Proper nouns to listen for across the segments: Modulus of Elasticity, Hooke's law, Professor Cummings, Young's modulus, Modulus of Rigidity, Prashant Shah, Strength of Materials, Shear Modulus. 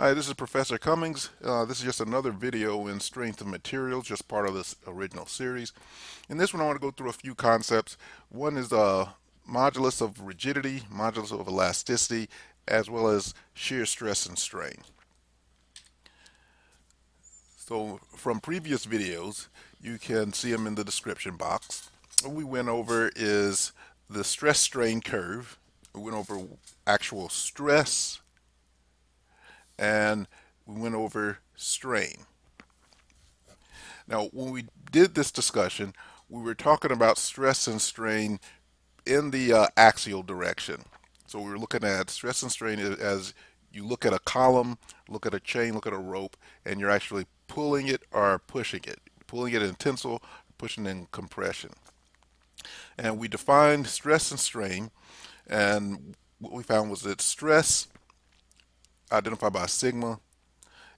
Hi, this is Professor Cummings. This is just another video in Strength of Materials, just part of this original series. In this one I want to go through a few concepts. One is the modulus of rigidity, modulus of elasticity, as well as shear stress and strain. So from previous videos, you can see them in the description box. What we went over is the stress strain curve. We went over actual stress, and we went over strain. Now, when we did this discussion, we were talking about stress and strain in the axial direction. So we were looking at stress and strain as you look at a column, look at a chain, look at a rope, and you're actually pulling it or pushing it. Pulling it in tensile, pushing in compression. And we defined stress and strain, and what we found was that stress, identified by sigma,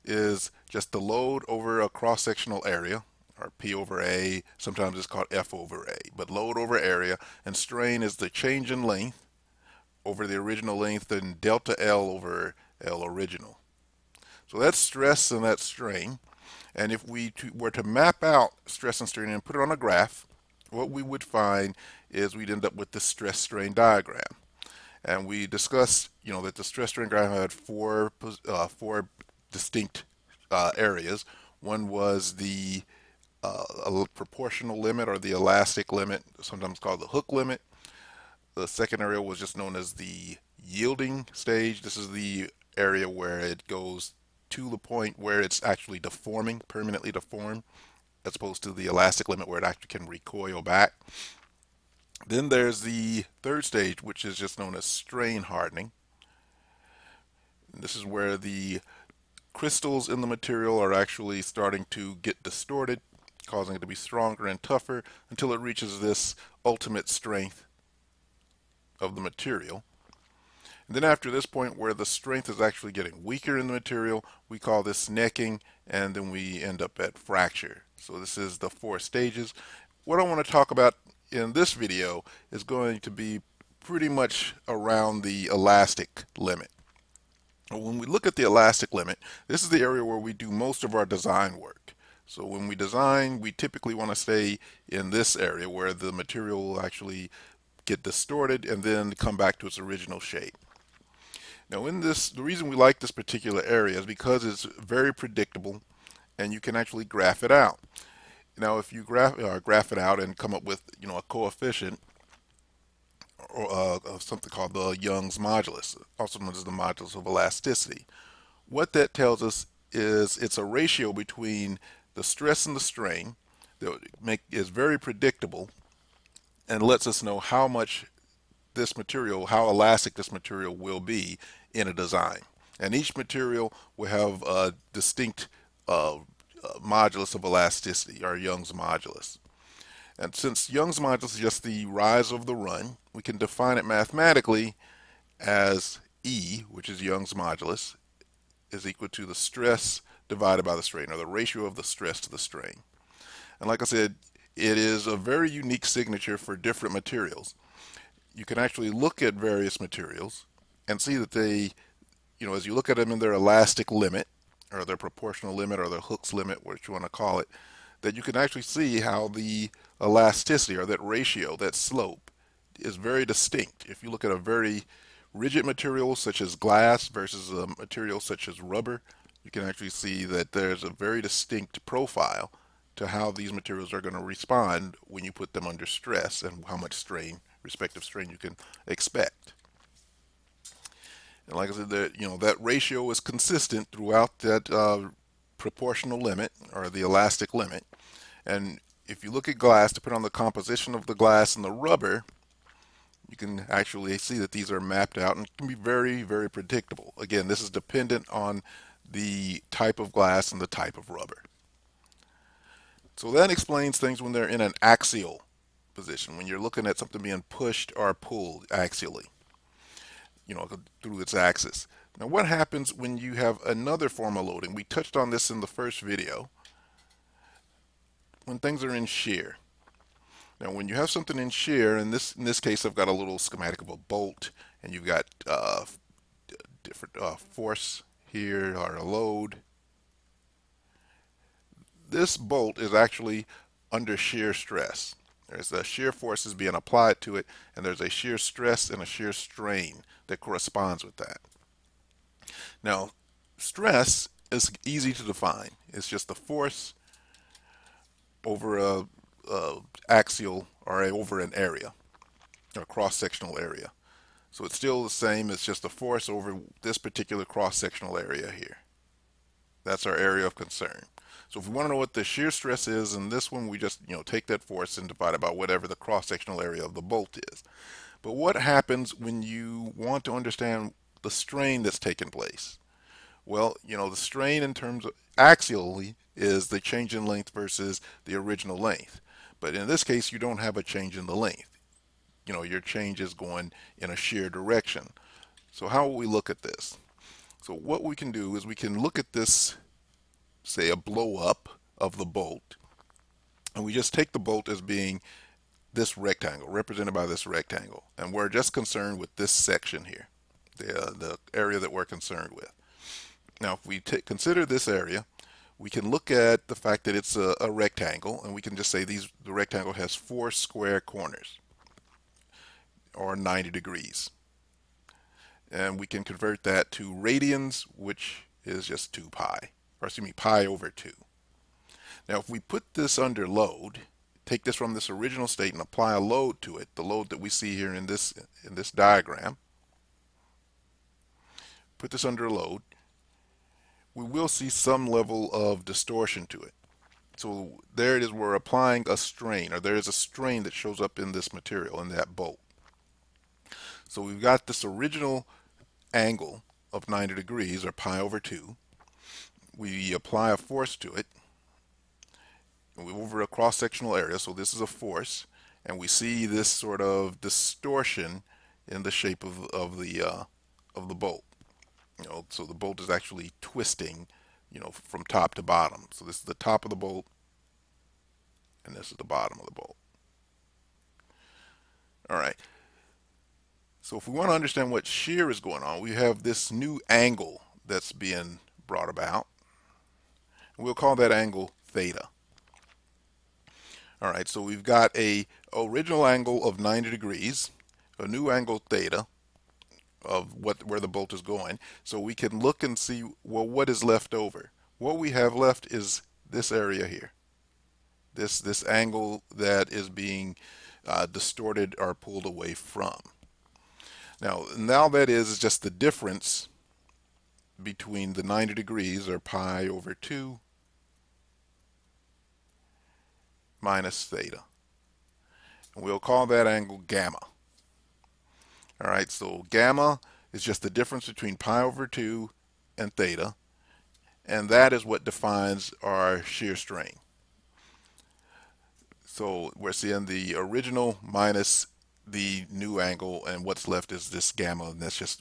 is just the load over a cross-sectional area, or P over A, sometimes it's called F over A, but load over area, and strain is the change in length over the original length, and delta L over L original. So that's stress and that's strain, and if we were to map out stress and strain and put it on a graph, what we would find is we'd end up with the stress-strain diagram. And we discussed, you know, that the stress strain diagram had four distinct areas. One was the proportional limit or the elastic limit, sometimes called the Hooke limit. The second area was just known as the yielding stage. This is the area where it goes to the point where it's actually deforming, permanently deformed, as opposed to the elastic limit where it actually can recoil back. Then there's the third stage, which is just known as strain hardening. This is where the crystals in the material are actually starting to get distorted, causing it to be stronger and tougher until it reaches this ultimate strength of the material. And then after this point where the strength is actually getting weaker in the material, we call this necking, and then we end up at fracture. So this is the four stages. What I want to talk about in this video is going to be pretty much around the elastic limit. When we look at the elastic limit, this is the area where we do most of our design work. So when we design, we typically want to stay in this area where the material will actually get distorted and then come back to its original shape. Now in this, the reason we like this particular area is because it's very predictable and you can actually graph it out. Now, if you graph it out and come up with, you know, a coefficient or, of something called the Young's modulus, also known as the modulus of elasticity, what that tells us is it's a ratio between the stress and the strain that is very predictable and lets us know how much this material, how elastic this material will be in a design. And each material will have a distinct modulus of elasticity, or Young's modulus. And since Young's modulus is just the rise of the run, we can define it mathematically as E, which is Young's modulus, is equal to the stress divided by the strain, or the ratio of the stress to the strain. And like I said, it is a very unique signature for different materials. You can actually look at various materials and see that they, you know, as you look at them in their elastic limit, or their proportional limit, or their Hooke's limit, what you want to call it, that you can actually see how the elasticity, or that ratio, that slope, is very distinct. If you look at a very rigid material such as glass versus a material such as rubber, you can actually see that there's a very distinct profile to how these materials are going to respond when you put them under stress and how much strain, respective strain, you can expect. And like I said, that, you know, that ratio is consistent throughout that proportional limit, or the elastic limit. And if you look at glass, depending on the composition of the glass and the rubber, you can actually see that these are mapped out and can be very, very predictable. Again, this is dependent on the type of glass and the type of rubber. So that explains things when they're in an axial position, when you're looking at something being pushed or pulled axially, you know, through its axis. Now what happens when you have another form of loading? We touched on this in the first video, when things are in shear. Now when you have something in shear, and in this case I've got a little schematic of a bolt, and you've got different force here are a load. This bolt is actually under shear stress. There's a shear force is being applied to it, and there's a shear stress and a shear strain that corresponds with that. Now, stress is easy to define. It's just the force over a axial or over an area, or cross-sectional area. So it's still the same. It's just the force over this particular cross-sectional area here. That's our area of concern. So if we want to know what the shear stress is in this one, we just, you know, take that force and divide it by whatever the cross-sectional area of the bolt is. But what happens when you want to understand the strain that's taking place? Well, you know, the strain in terms of axially is the change in length versus the original length. But in this case, you don't have a change in the length. You know, your change is going in a shear direction. So how will we look at this? So what we can do is we can look at this, say a blow up of the bolt, and we just take the bolt as being this rectangle, represented by this rectangle, and we're just concerned with this section here, the area that we're concerned with. Now if we consider this area, we can look at the fact that it's a rectangle, and we can just say the rectangle has 4 square corners, or 90 degrees. And we can convert that to radians, which is just 2 pi, or excuse me, pi over 2. Now if we put this under load, take this from this original state and apply a load to it, the load that we see here in this diagram, put this under load, we will see some level of distortion to it. So there it is, we're applying a strain, or there is a strain that shows up in this material, in that bolt. So we've got this original angle of 90 degrees, or pi over 2. We apply a force to it. We move over a cross-sectional area, so this is a force, and we see this sort of distortion in the shape of the bolt. You know, so the bolt is actually twisting, you know, from top to bottom. So this is the top of the bolt, and this is the bottom of the bolt. All right. So if we want to understand what shear is going on, we have this new angle that's being brought about. We'll call that angle theta. All right, so we've got a original angle of 90 degrees, a new angle theta of where the bolt is going. So we can look and see, well, what is left over? What we have left is this area here, this angle that is being distorted or pulled away from. Now that is just the difference between the 90 degrees, or pi over 2, minus theta. And we'll call that angle gamma. All right, so gamma is just the difference between pi over 2 and theta, and that is what defines our shear strain. So we're seeing the original minus the new angle, and what's left is this gamma, and that's just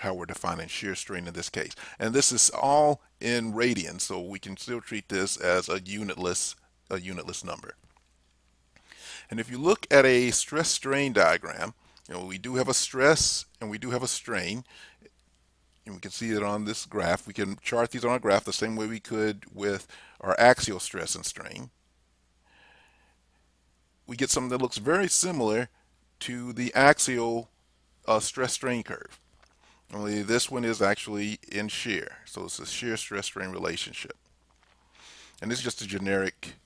how we're defining shear strain in this case. And this is all in radians, so we can still treat this as a unitless number. And if you look at a stress strain diagram, you know, we do have a stress and we do have a strain, and we can see it on this graph. We can chart these on a graph the same way we could with our axial stress and strain. We get something that looks very similar to the axial stress strain curve, only this one is actually in shear. So it's a shear stress strain relationship, and this is just a generic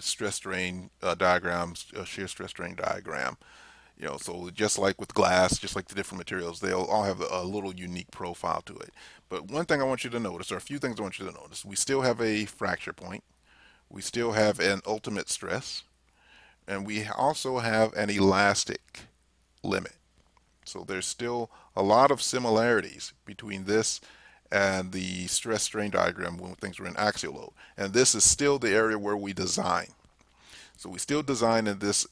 stress strain diagram, shear stress strain diagram. You know, so just like with glass, just like the different materials, they'll all have a little unique profile to it. But one thing I want you to notice, or a few things I want you to notice, we still have a fracture point, we still have an ultimate stress, and we also have an elastic limit. So there's still a lot of similarities between this and the stress strain diagram when things were in axial load. And this is still the area where we design. So we still design in this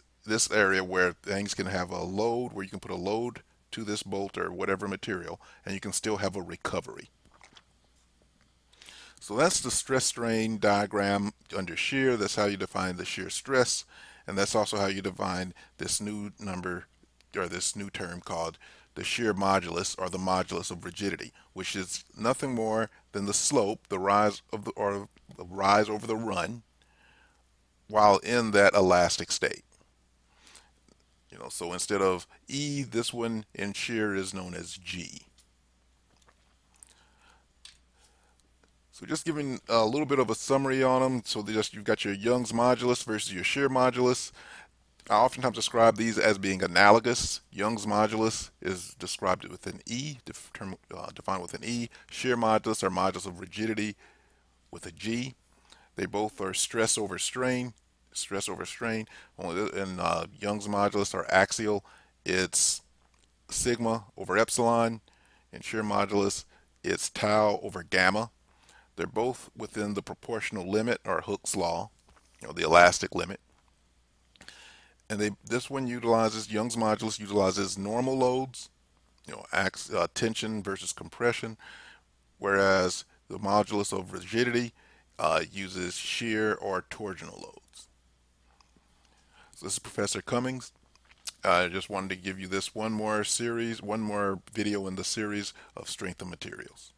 area where things can have a load, where you can put a load to this bolt or whatever material, and you can still have a recovery. So that's the stress strain diagram under shear. That's how you define the shear stress. And that's also how you define this new number, or this new term called the shear modulus or the modulus of rigidity, which is nothing more than the slope, the rise of the, or the rise over the run, while in that elastic state. You know, so instead of E, this one in shear is known as G. So just giving a little bit of a summary on them. So you've got your Young's modulus versus your shear modulus. I oftentimes describe these as being analogous. Young's modulus is described with an E, defined with an E. Shear modulus or modulus of rigidity with a G. They both are stress over strain. Only in Young's modulus are axial. It's sigma over epsilon. In shear modulus, it's tau over gamma. They're both within the proportional limit or Hooke's law, you know, the elastic limit. And this one utilizes, Young's modulus utilizes normal loads, you know, tension versus compression, whereas the modulus of rigidity uses shear or torsional loads. So this is Professor Cummings. I just wanted to give you one more video in the series of strength of materials.